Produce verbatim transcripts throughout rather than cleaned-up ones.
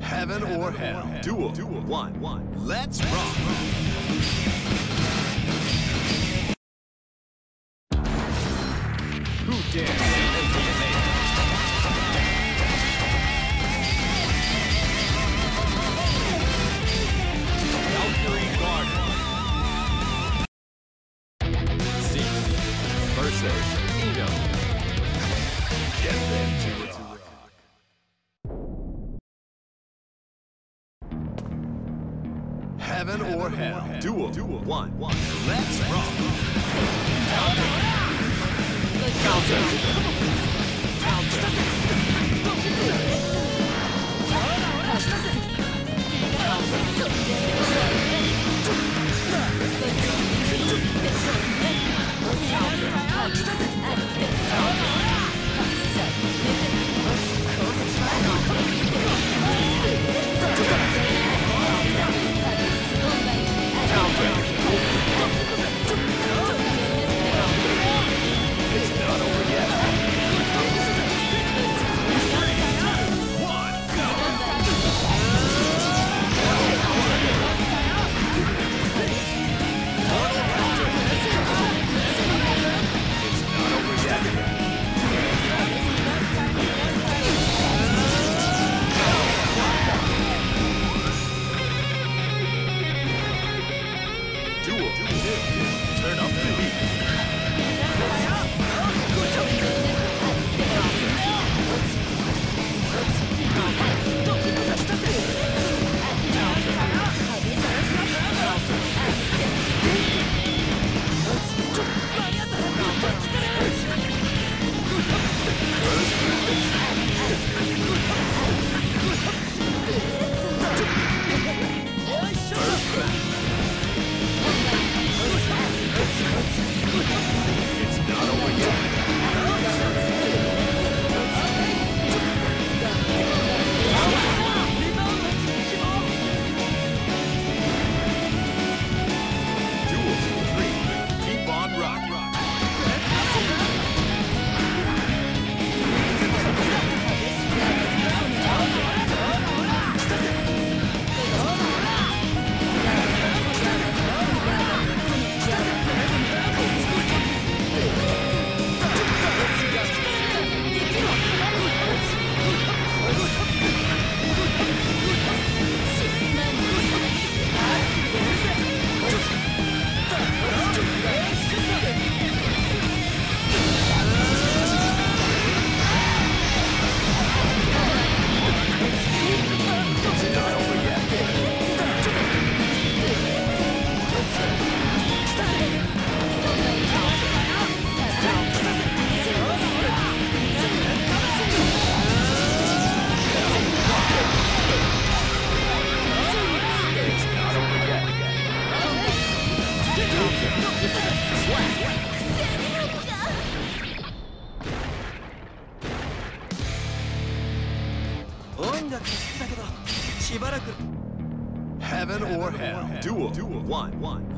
Heaven or hell. Duel. One. One. Let's rock. Who dares? Heaven or hell. Duel. One. One. Let's rock. Counter. Heaven or hell. Duel. One. One.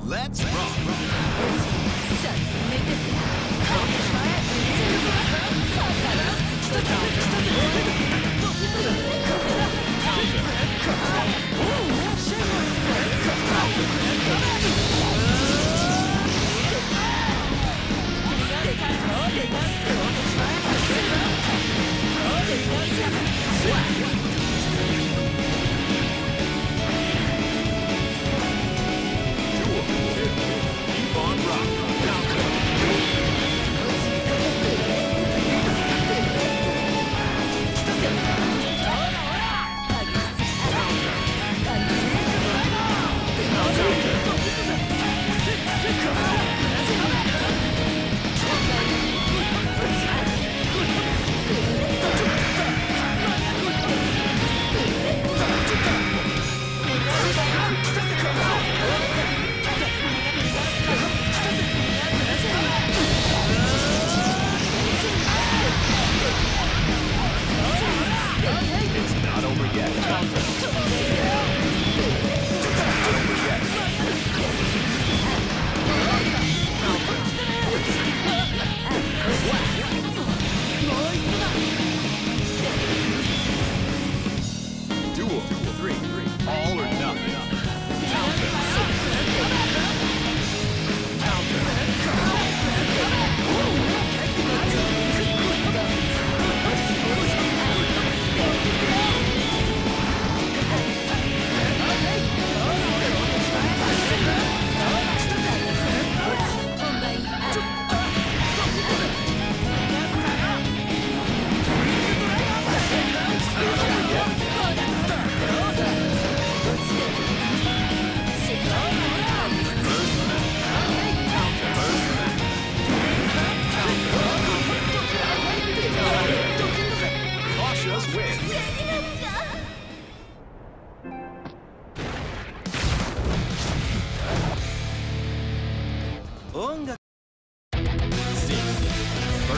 Let's rock. Let's go.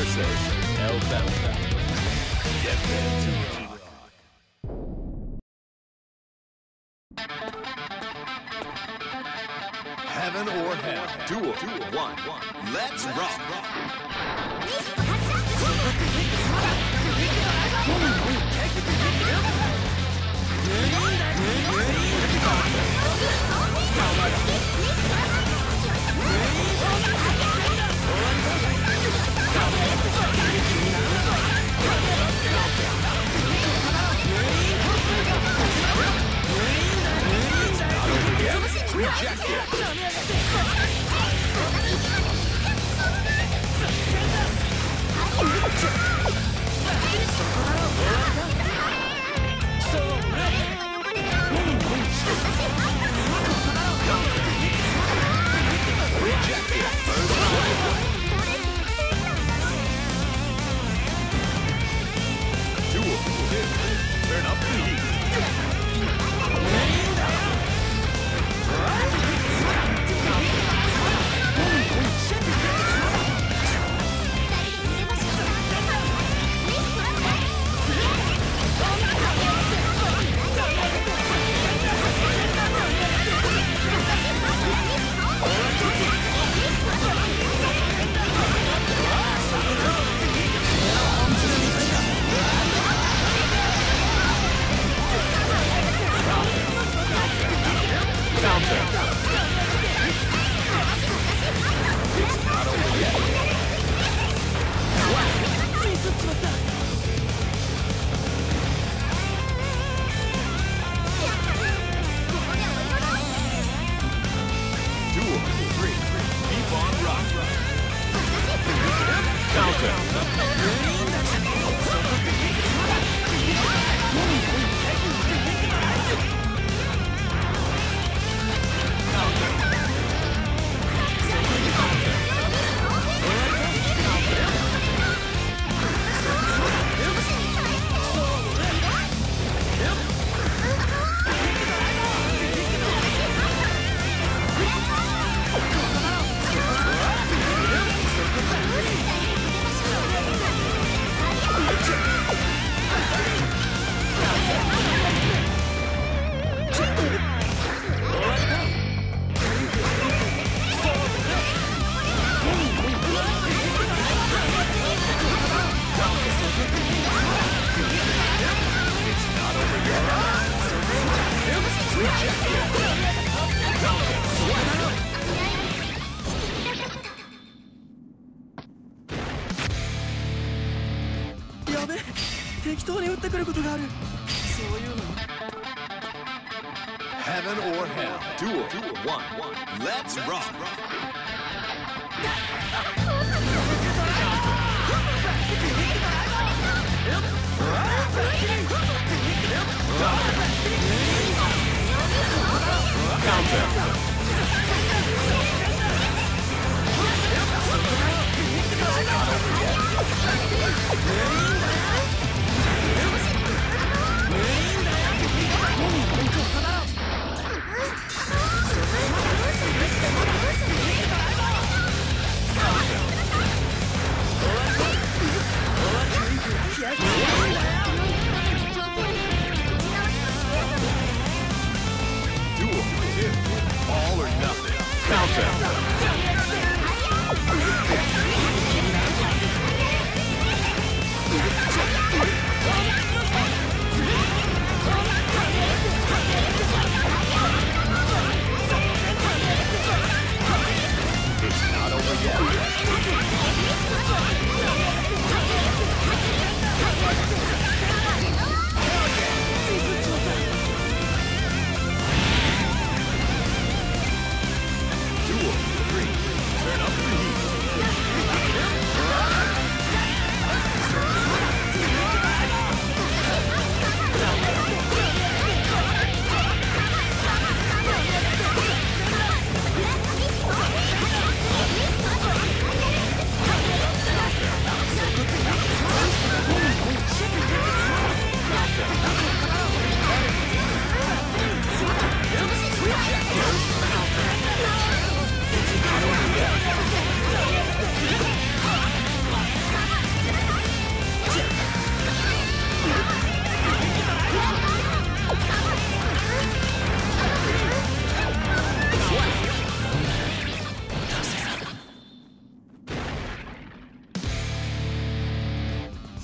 versus El Belga. Get ready to rock. Heaven or hell, duel, one, let's rock. Rejected. Heaven or hell, duel, one, let's rock. Let's go.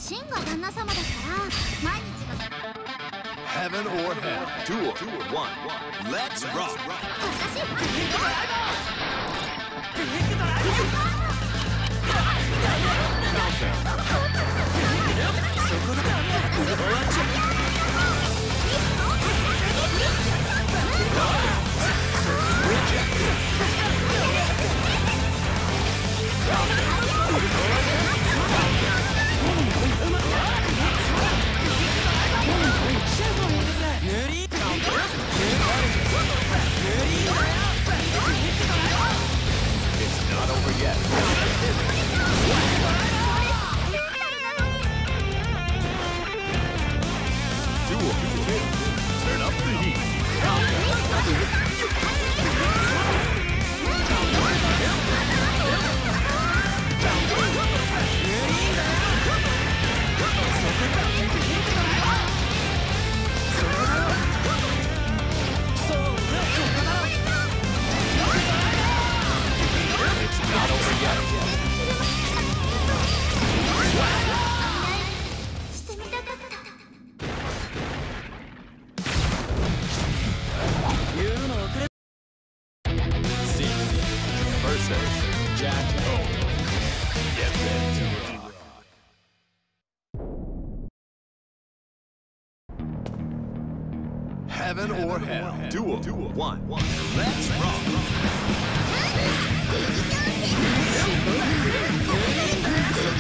真が旦那様だから毎日が Heaven or Hell Tour One Let's Rock。 私ブレイクドライブブレイクドライブそこだ終わっちゃう。Heaven or Hell Duel One Let's Rock。 Heaven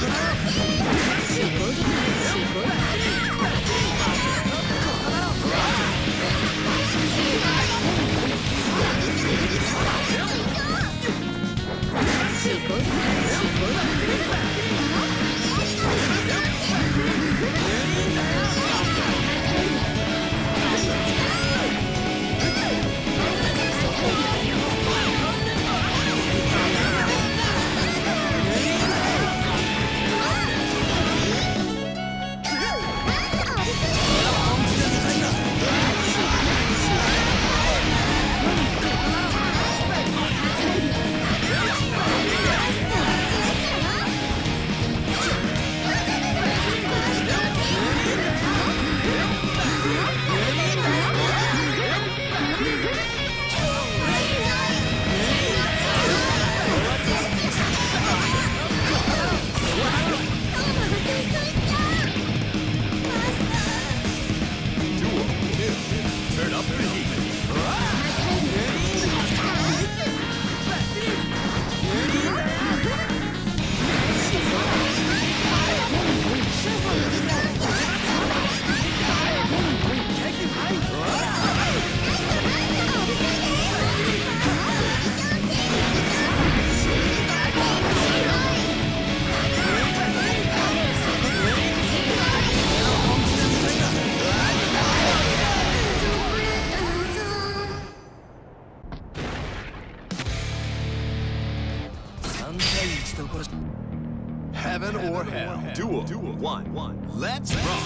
or Hell Duel One Let's Rock.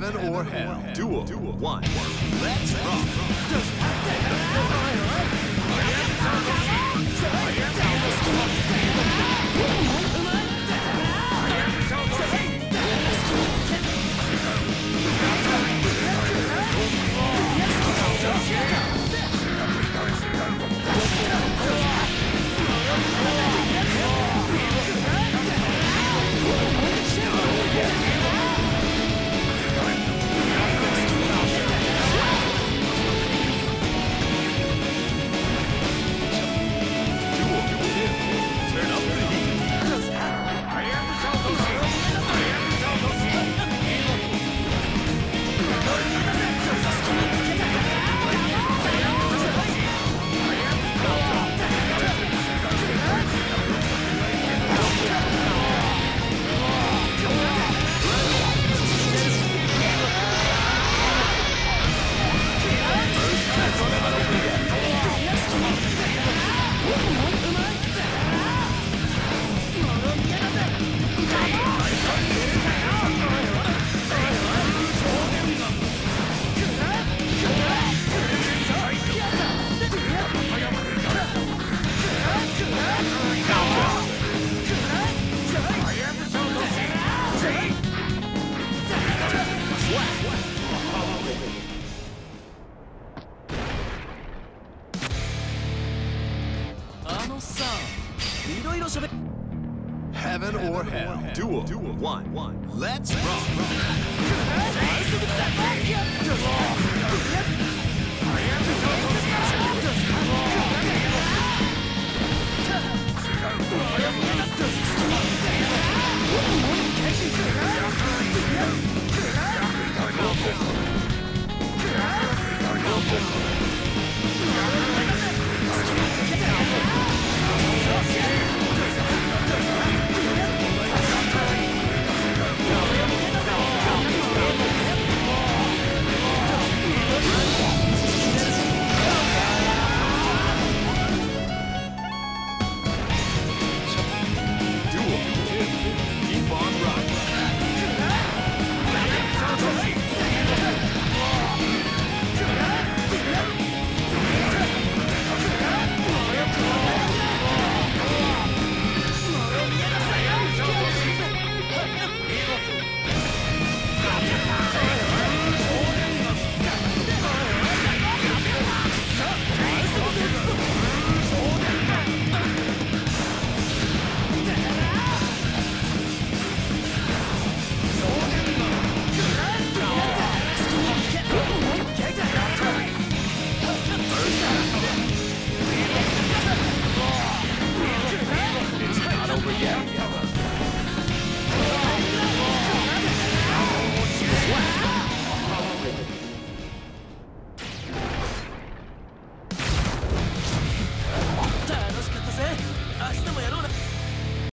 Heaven or Hell. Duel one. Let's Heaven or Hell. Duel one. One. Let's rock.